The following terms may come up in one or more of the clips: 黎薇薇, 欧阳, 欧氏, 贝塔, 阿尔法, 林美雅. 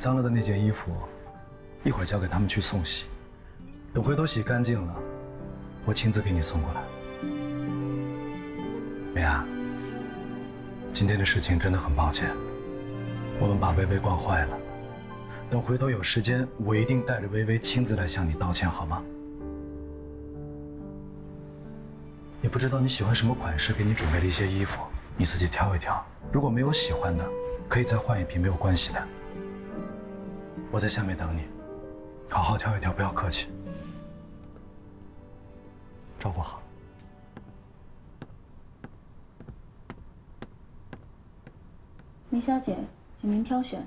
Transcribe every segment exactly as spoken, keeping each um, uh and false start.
脏了的那件衣服，一会儿交给他们去送洗，等回头洗干净了，我亲自给你送过来。美安，今天的事情真的很抱歉，我们把薇薇惯坏了。等回头有时间，我一定带着薇薇亲自来向你道歉，好吗？也不知道你喜欢什么款式，给你准备了一些衣服，你自己挑一挑。如果没有喜欢的，可以再换一批，没有关系的。 我在下面等你，好好挑一挑，不要客气，照顾好。梅小姐，请您挑选。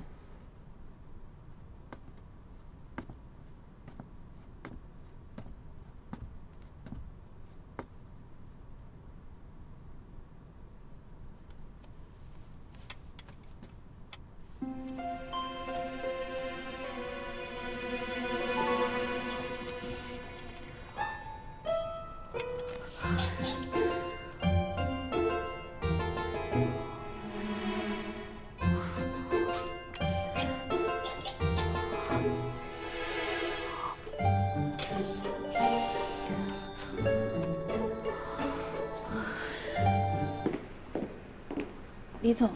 李总，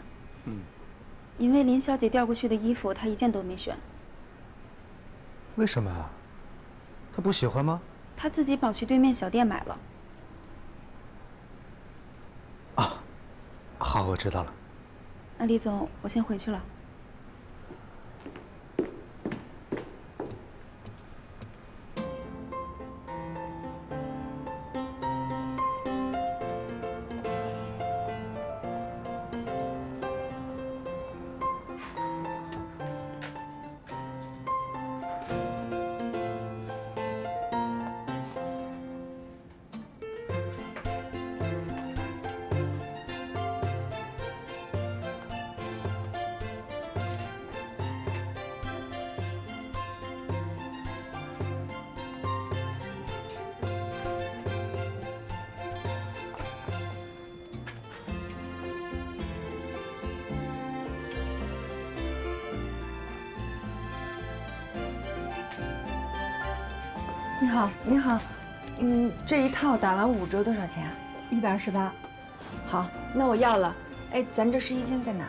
嗯，因为林小姐调过去的衣服，她一件都没选。为什么呀？她不喜欢吗？她自己跑去对面小店买了。啊，好，我知道了。那李总，我先回去了。你好，你好，嗯，这一套打完五折多少钱啊？一百二十八。好，那我要了。哎，咱这试衣间在哪？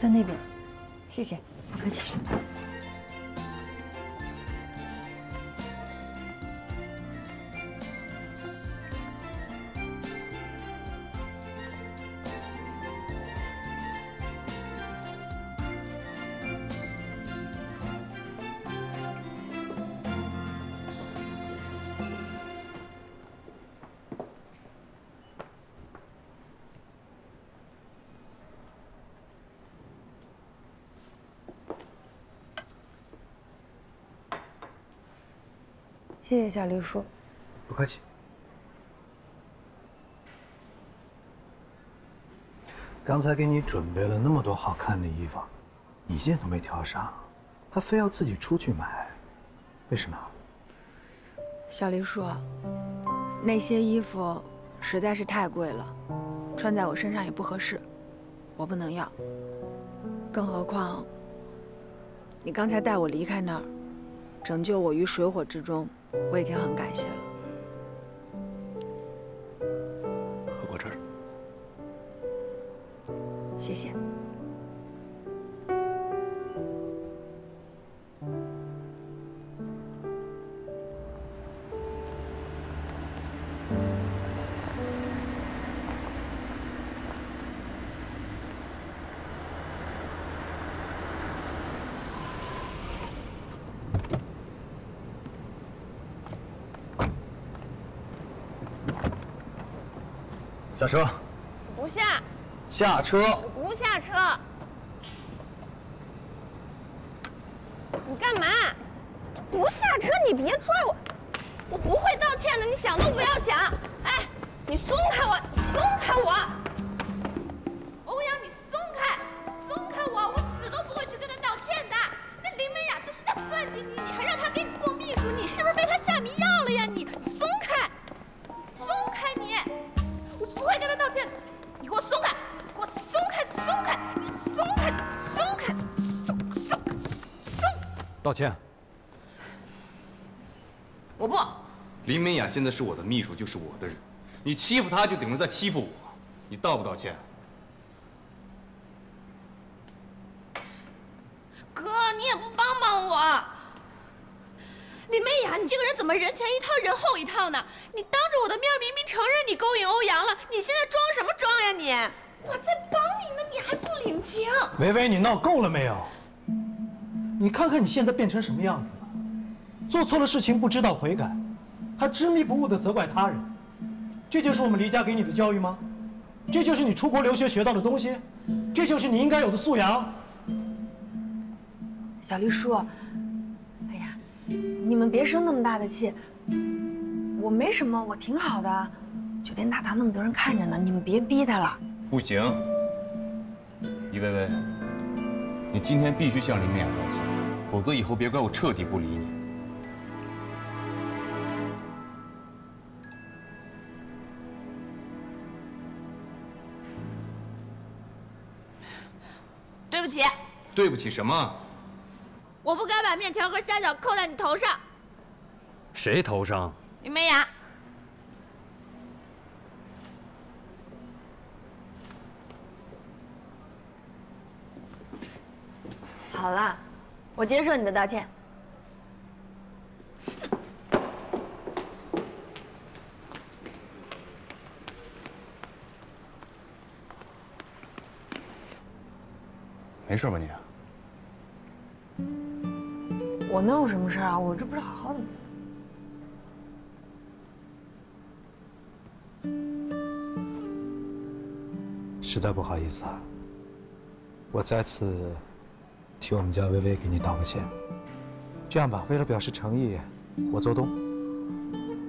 在那边。谢谢，不客气。谢谢小黎叔，不客气。刚才给你准备了那么多好看的衣服，你一件都没挑上，还非要自己出去买，为什么？小黎叔，那些衣服实在是太贵了，穿在我身上也不合适，我不能要。更何况，你刚才带我离开那儿，拯救我于水火之中。 我已经很感谢了，喝果汁儿，谢谢。下车！不下。下车！不下车！你干嘛？不下车你别拽我，我不会道歉的，你想都不要想！哎，你松开我，松开我！欧阳，你松开，松开我，我死都不会去跟他道歉的。那林美雅就是在算计你，你还让她给你做秘书，你是不是被她下迷药了呀？你松开！ 快跟他道歉！你给我松开！给我松开！松开！松开！松开！松松松！道歉。我不。林美雅现在是我的秘书，就是我的人，你欺负她就等于在欺负我，你道不道歉？哥，你也不帮帮我。林美雅，你这个人怎么人前一套人后一套呢？你当着我的面明明承认你勾引欧阳了，你现在装什么装呀你？ 我在帮你呢，你还不领情！薇薇，你闹够了没有？你看看你现在变成什么样子了？做错了事情不知道悔改，还执迷不悟的责怪他人，这就是我们黎家给你的教育吗？这就是你出国留学学到的东西？这就是你应该有的素养？小黎叔，哎呀，你们别生那么大的气，我没什么，我挺好的。酒店大堂那么多人看着呢，你们别逼他了。 不行，黎薇薇，你今天必须向林美雅道歉，否则以后别怪我彻底不理你。对不起。对不起什么？我不该把面条和虾饺扣在你头上。谁头上？林美雅。 好了，我接受你的道歉。没事吧你？我能有什么事啊？我这不是好好的吗？实在不好意思啊，我再次。 替我们家薇薇给你道个歉。这样吧，为了表示诚意，我做东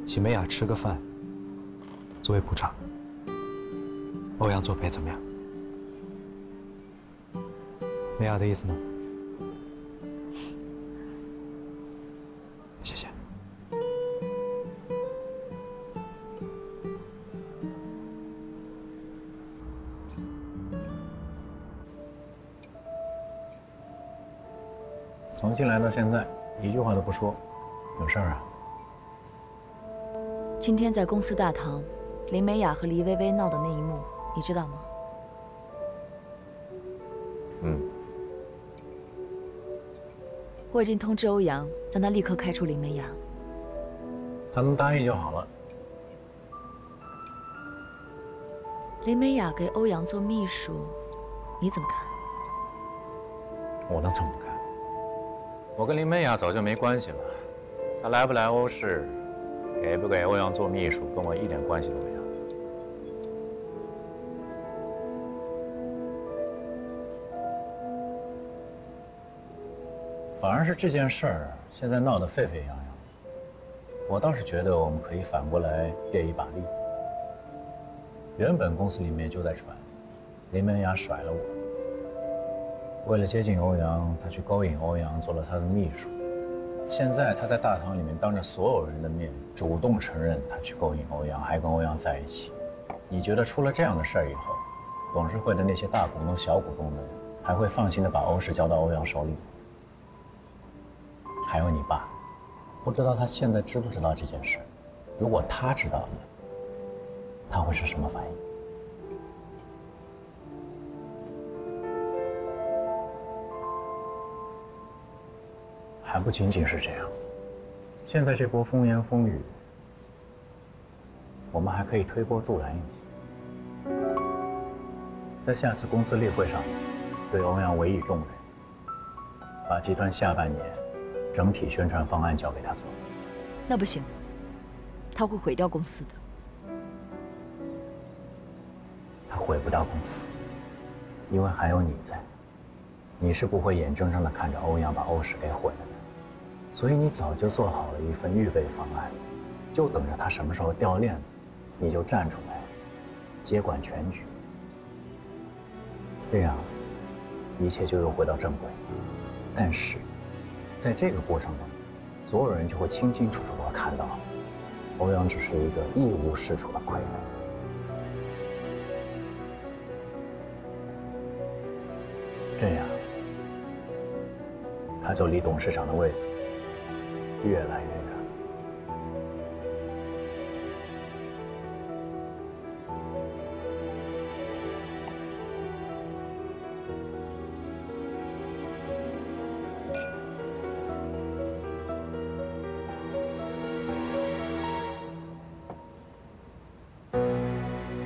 请美雅吃个饭，作为补偿。欧阳作陪怎么样？美雅的意思呢？谢谢。从进来到现在，一句话都不说，有事儿啊？今天在公司大堂，林美雅和黎薇薇闹的那一幕，你知道吗？嗯。我已经通知欧阳，让他立刻开除林美雅。他能答应就好了。林美雅给欧阳做秘书，你怎么看？我能怎么看？ 我跟林美雅早就没关系了，她来不来欧氏，给不给欧阳做秘书，跟我一点关系都没有。反而是这件事儿现在闹得沸沸扬扬，我倒是觉得我们可以反过来借一把力。原本公司里面就在传，林美雅甩了我。 为了接近欧阳，他去勾引欧阳，做了他的秘书。现在他在大堂里面当着所有人的面主动承认他去勾引欧阳，还跟欧阳在一起。你觉得出了这样的事儿以后，董事会的那些大股东、小股东们还会放心的把欧氏交到欧阳手里吗？还有你爸，不知道他现在知不知道这件事？如果他知道了，他会是什么反应？ 还不仅仅是这样，现在这波风言风语，我们还可以推波助澜一些，在下次公司例会上，对欧阳委以重任，把集团下半年整体宣传方案交给他做。那不行，他会毁掉公司的。他毁不掉公司，因为还有你在，你是不会眼睁睁地看着欧阳把欧氏给毁了。 所以你早就做好了一份预备方案，就等着他什么时候掉链子，你就站出来接管全局。这样，一切就又回到正轨。但是，在这个过程中，所有人就会清清楚楚地看到，欧阳只是一个一无是处的傀儡。他就离董事长的位子越来越。